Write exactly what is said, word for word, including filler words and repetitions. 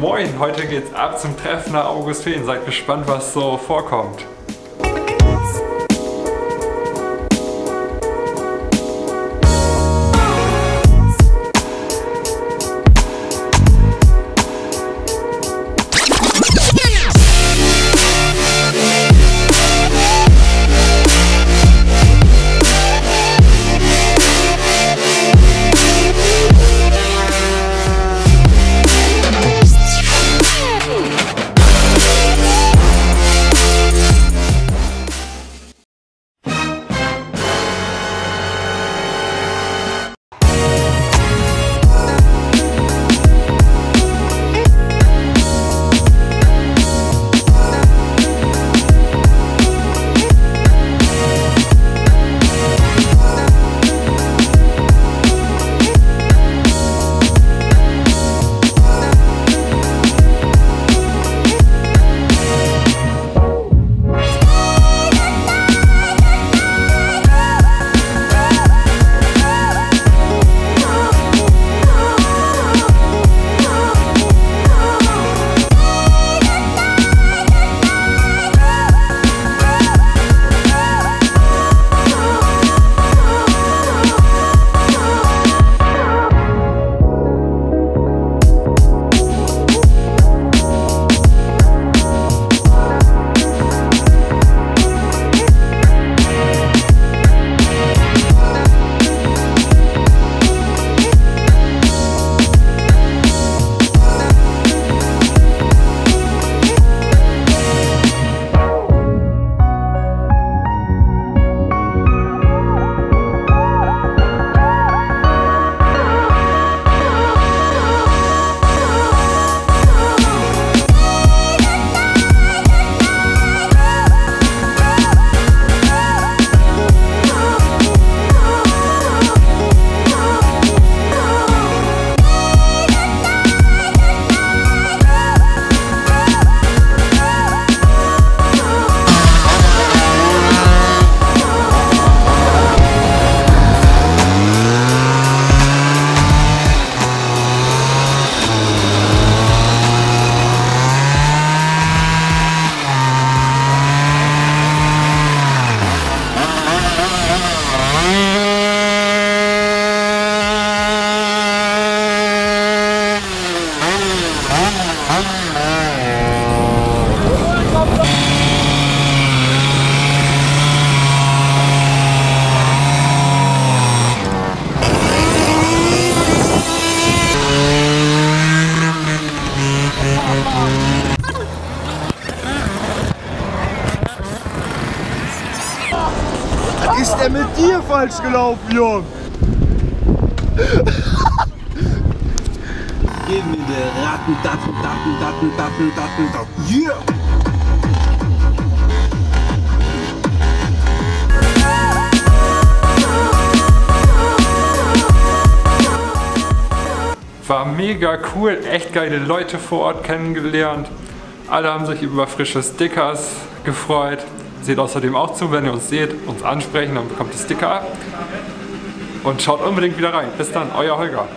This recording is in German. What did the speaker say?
Moin, heute geht's ab zum Treffen nach Augustfehn. Seid gespannt, was so vorkommt. Ist der mit dir falsch gelaufen, Junge? Gib mir die Ratten, Datten, Datten, Datten, Datten, Datten, Datten. Yeah! War mega cool, echt geile Leute vor Ort kennengelernt. Alle haben sich über frische Stickers gefreut. Seht außerdem auch zu, wenn ihr uns seht, uns ansprechen, dann bekommt ihr Sticker ab. Und schaut unbedingt wieder rein. Bis dann, euer Holger.